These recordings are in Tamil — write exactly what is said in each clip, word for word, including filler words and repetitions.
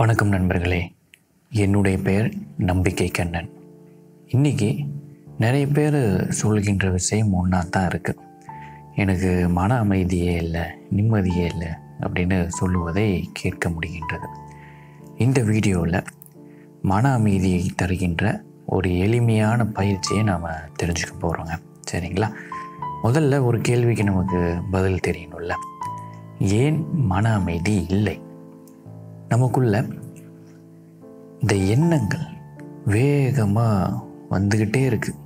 வணக்கம் நண்பர்களே, என்னுடைய பெயர் நம்பிக்கை கண்ணன். இன்றைக்கி நிறைய பேர் சொல்கின்ற விஷயம் ஒன்றா தான் இருக்குது. எனக்கு மன அமைதியே இல்லை, நிம்மதியே இல்லை அப்படின்னு சொல்லுவதை கேட்க முடிகின்றது. இந்த வீடியோவில் மன அமைதியை தருகின்ற ஒரு எளிமையான பயிற்சியை நாம் தெரிஞ்சுக்க போகிறோங்க. சரிங்களா, முதல்ல ஒரு கேள்விக்கு நமக்கு பதில் தெரியணும்ல, ஏன் மன அமைதி இல்லை? நமக்குள்ள இந்த எண்ணங்கள் வேகமாக வந்துக்கிட்டே இருக்குது,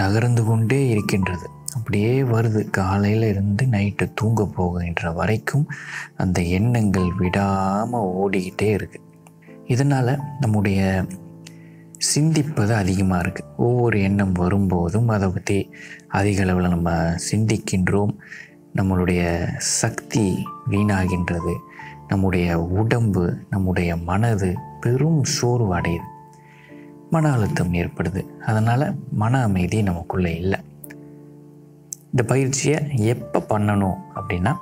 நகர்ந்து கொண்டே இருக்கின்றது, அப்படியே வருது. காலையில் இருந்து நைட்டு தூங்க போகின்ற வரைக்கும் அந்த எண்ணங்கள் விடாமல் ஓடிக்கிட்டே இருக்குது. இதனால் நம்முடைய சிந்திப்பது அதிகமாக இருக்குது. ஒவ்வொரு எண்ணம் வரும்போதும் அதை பற்றி அதிக அளவில் நம்ம சிந்திக்கின்றோம். நம்மளுடைய சக்தி வீணாகின்றது, நம்முடைய உடம்பு, நம்முடைய மனது பெரும் சோர்வு அடையுது, மன அழுத்தம் ஏற்படுது. அதனால் மன அமைதி நமக்குள்ளே இல்லை. இந்த பயிற்சியை எப்போ பண்ணணும் அப்படின்னா,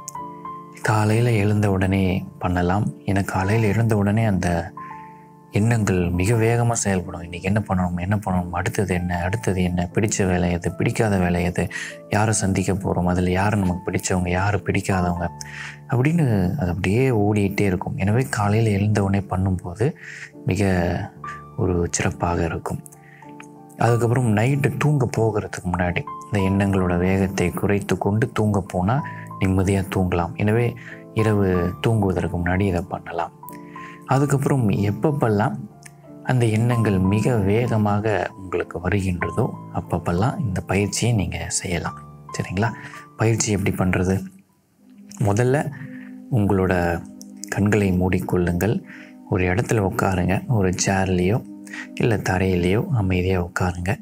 காலையில் எழுந்த உடனே பண்ணலாம். ஏன்னா காலையில் எழுந்த உடனே அந்த எண்ணங்கள் மிக வேகமாக செயல்படும். இன்றைக்கி என்ன பண்ணணும், என்ன பண்ணணும், அடுத்தது என்ன, அடுத்தது என்ன, பிடித்த வேலை எது, பிடிக்காத வேலை எது, யாரை சந்திக்க போகிறோம், அதில் யார் நமக்கு பிடித்தவங்க, யார் பிடிக்காதவங்க அப்படின்னு அது அப்படியே ஓடிக்கிட்டே இருக்கும். எனவே காலையில் எழுந்தவுடனே பண்ணும்போது மிக ஒரு சிறப்பாக இருக்கும். அதுக்கப்புறம் நைட்டு தூங்க போகிறதுக்கு முன்னாடி இந்த எண்ணங்களோட வேகத்தை குறைத்து கொண்டு தூங்க போனால் நிம்மதியாக தூங்கலாம். எனவே இரவு தூங்குவதற்கு முன்னாடி இதை பண்ணலாம். அதுக்கப்புறம் எப்பப்பெல்லாம் அந்த எண்ணங்கள் மிக வேகமாக உங்களுக்கு வருகின்றதோ அப்பப்பெல்லாம் இந்த பயிற்சியை நீங்கள் செய்யலாம். சரிங்களா, பயிற்சி எப்படி பண்ணுறது? முதல்ல உங்களோட கண்களை மூடிக்கொள்ளுங்கள். ஒரு இடத்துல உட்காருங்க. ஒரு சேர்லேயோ இல்லை தரையிலையோ அமைதியாக உட்காருங்க.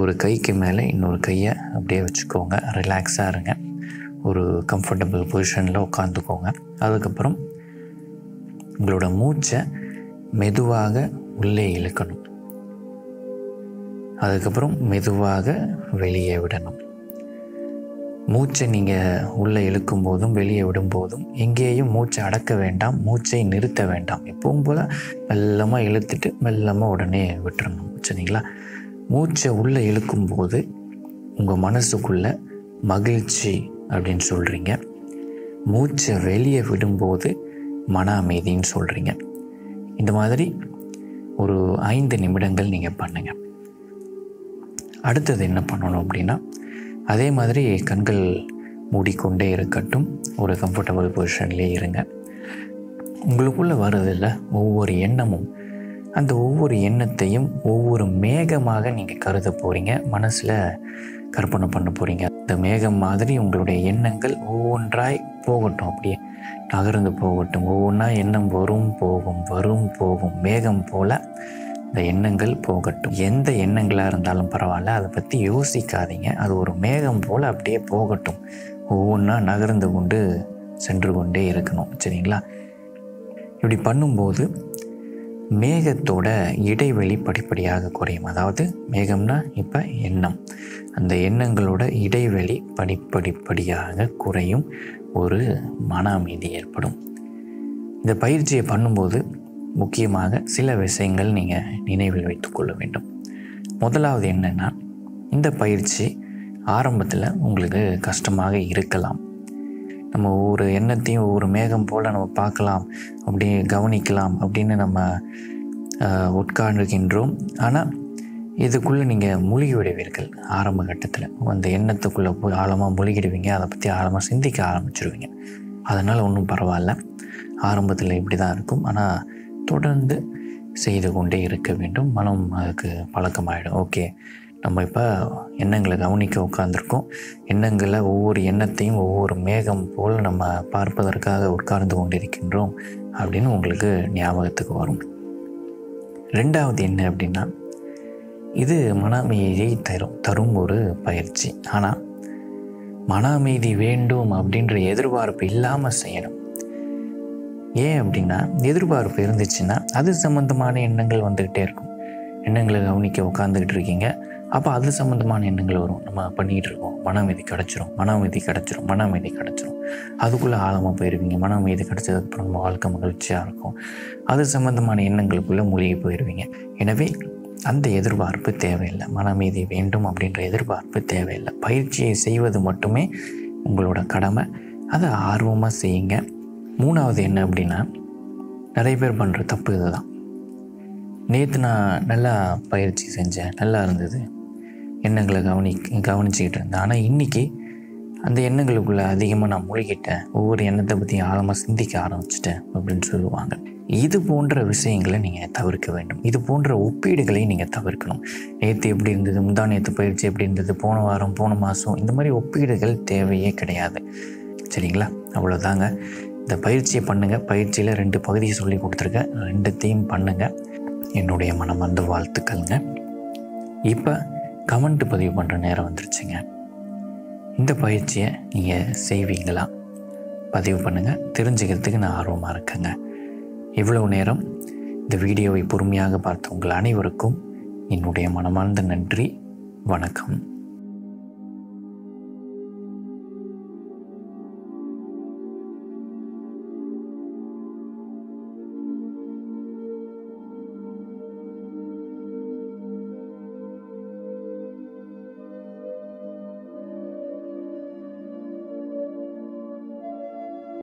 ஒரு கைக்கு மேலே இன்னொரு கையை அப்படியே வச்சுக்கோங்க. ரிலாக்ஸாக இருங்க. ஒரு கம்ஃபர்டபுள் பொசிஷனில் உட்காந்துக்கோங்க. அதுக்கப்புறம் உங்களோட மூச்சை மெதுவாக உள்ளே இழுக்கணும், அதுக்கப்புறம் மெதுவாக வெளியே விடணும். மூச்சை நீங்கள் உள்ளே இழுக்கும் போதும் வெளியே விடும்போதும் எங்கேயும் மூச்சை அடக்க வேண்டாம், மூச்சை நிறுத்த வேண்டாம். எப்பவும் போல் மெல்லமாக இழுத்துட்டு மெல்லமாக உடனே விட்டுறணும். சரிங்களா, மூச்சை உள்ளே இழுக்கும்போது உங்கள் மனசுக்குள்ளே மகிழ்ச்சி அப்படின்னு சொல்கிறீங்க, மூச்சை வெளியே விடும்போது மன அமைதின்னு சொல்கிறீங்க. இந்த மாதிரி ஒரு ஐந்து நிமிடங்கள் நீங்கள் பண்ணுங்கள். அடுத்தது என்ன பண்ணணும் அப்படின்னா, அதே மாதிரி கண்கள் மூடிக்கொண்டே இருக்கட்டும். ஒரு கம்ஃபர்டபுள் பொசிஷன்லேயே இருங்க. உங்களுக்குள்ளே வருதில்ல ஒவ்வொரு எண்ணமும், அந்த ஒவ்வொரு எண்ணத்தையும் ஒவ்வொரு மேகமாக நீங்கள் கருத போகிறீங்க, மனசில் கற்பனை பண்ண போகிறீங்க. இந்த மேகம் மாதிரி உங்களுடைய எண்ணங்கள் ஒவ்வொன்றாய் போகட்டும், அப்படியே நகர்ந்து போகட்டும். ஒவ்வொன்றா எண்ணம் வரும் போகும், வரும் போகும், மேகம் போல் இந்த எண்ணங்கள் போகட்டும். எந்த எண்ணங்களாக இருந்தாலும் பரவாயில்ல, அதை பற்றி யோசிக்காதீங்க. அது ஒரு மேகம் போல் அப்படியே போகட்டும். ஒவ்வொன்றா நகர்ந்து கொண்டு சென்று கொண்டே இருக்கணும். சரிங்களா, இப்படி பண்ணும்போது மேகத்தோட இடைவெளி படிப்படியாக குறையும். அதாவது மேகம்னா இப்போ எண்ணம், அந்த எண்ணங்களோட இடைவெளி படிப்படிப்படியாக குறையும். ஒரு மன அமைதி ஏற்படும். இந்த பயிற்சியை பண்ணும்போது முக்கியமாக சில விஷயங்கள் நீங்கள் நினைவில் வைத்துக்கொள்ள வேண்டும். முதலாவது என்னென்னா, இந்த பயிற்சி ஆரம்பத்தில் உங்களுக்கு கஷ்டமாக இருக்கலாம். நம்ம ஒவ்வொரு எண்ணத்தையும் ஒவ்வொரு மேகம் போல் நம்ம பார்க்கலாம், அப்படி கவனிக்கலாம் அப்படின்னு நம்ம உட்கார்ந்துகின்றோம். ஆனால் இதுக்குள்ளே நீங்கள் மூழ்கி விடுவீர்கள். ஆரம்ப கட்டத்தில் அந்த எண்ணத்துக்குள்ளே போய் ஆழமாக மூழ்கிடுவீங்க, அதை பற்றி ஆழமாக சிந்திக்க ஆரம்பிச்சிடுவீங்க. அதனால் ஒன்றும் பரவாயில்ல, ஆரம்பத்தில் இப்படி தான் இருக்கும். ஆனால் தொடர்ந்து செய்து கொண்டே இருக்க வேண்டும். மனம் அதுக்கு பழக்கமாகிடும். ஓகே, நம்ம இப்போ எண்ணங்களை கவனிக்க உட்கார்ந்துருக்கோம். எண்ணங்களை ஒவ்வொரு எண்ணத்தையும் ஒவ்வொரு மேகம் போல் நம்ம பார்ப்பதற்காக உட்கார்ந்து கொண்டிருக்கின்றோம் அப்படின்னு உங்களுக்கு ஞாபகத்துக்கு வரும். ரெண்டாவது என்ன அப்படின்னா, இது மன அமைதியை தரும் தரும் ஒரு பயிற்சி. ஆனால் மன அமைதி வேண்டும் அப்படின்ற எதிர்பார்ப்பு இல்லாமல் செய்யணும். ஏன் அப்படின்னா, எதிர்பார்ப்பு இருந்துச்சுன்னா அது சம்மந்தமான எண்ணங்கள் வந்துக்கிட்டே இருக்கும். எண்ணங்களை கவனிக்க உட்காந்துக்கிட்டு இருக்கீங்க, அப்போ அது சம்மந்தமான எண்ணங்கள் வரும். நம்ம பண்ணிகிட்டு இருக்கோம், மன அமைதி கிடச்சிரும் மன அமைதி கிடச்சிரும் மன அமைதி கிடச்சிரும் அதுக்குள்ளே ஆழமாக போயிடுவீங்க. மன அமைதி கிடச்சதுக்கப்புறம் நம்ம வாழ்க்கை மகிழ்ச்சியாக இருக்கும். அது சம்மந்தமான எண்ணங்களுக்குள்ளே மூழ்கி போயிடுவீங்க. எனவே அந்த எதிர்பார்ப்பு தேவையில்லை, மன அமைதி வேண்டும் அப்படின்ற எதிர்பார்ப்பு தேவையில்லை. பயிற்சியை செய்வது மட்டுமே உங்களோட கடமை, அதை ஆர்வமாக செய்யுங்க. மூணாவது என்ன அப்படின்னா, நிறைய பேர் பண்ணுற தப்பு இது தான். நேற்று நான் நல்லா பயிற்சி செஞ்சேன், நல்லா இருந்தது, எண்ணங்களை கவனி கவனிச்சிக்கிட்டு இருந்தேன். ஆனால் இன்றைக்கி அந்த எண்ணங்களுக்குள்ளே அதிகமாக நான் மூழ்கிட்டேன், ஒவ்வொரு எண்ணத்தை பற்றி ஆழமாக சிந்திக்க ஆரம்பிச்சிட்டேன் அப்படின்னு சொல்லுவாங்க. இது போன்ற விஷயங்களை நீங்கள் தவிர்க்க வேண்டும். இது போன்ற ஒப்பீடுகளையும் நீங்கள் தவிர்க்கணும். நேற்று எப்படி இருந்தது, முந்தா நேற்று பயிற்சி எப்படி இருந்தது, போன வாரம் போன மாதம், இந்த மாதிரி ஒப்பீடுகள் தேவையே கிடையாது. சரிங்களா? அவ்வளோதாங்க. இந்த பயிற்சியை பண்ணுங்கள். பயிற்சியில் ரெண்டு பகுதியை சொல்லி கொடுத்துருக்கேன், ரெண்டுத்தையும் பண்ணுங்கள். என்னுடைய மனமார்ந்த வாழ்த்துக்கள்ங்க. இப்போ கமெண்ட் பதிவு பண்ணுற நேரம் வந்துருச்சுங்க. இந்த பயிற்சியை நீங்கள் செய்வீங்களா? பதிவு பண்ணுங்கள், தெரிஞ்சுக்கிறதுக்கு நான் ஆர்வமாக இருக்கேங்க. இவ்வளவு நேரம் இந்த வீடியோவை பொறுமையாக பார்த்த உங்கள் அனைவருக்கும் என்னுடைய மனமார்ந்த நன்றி. வணக்கம்.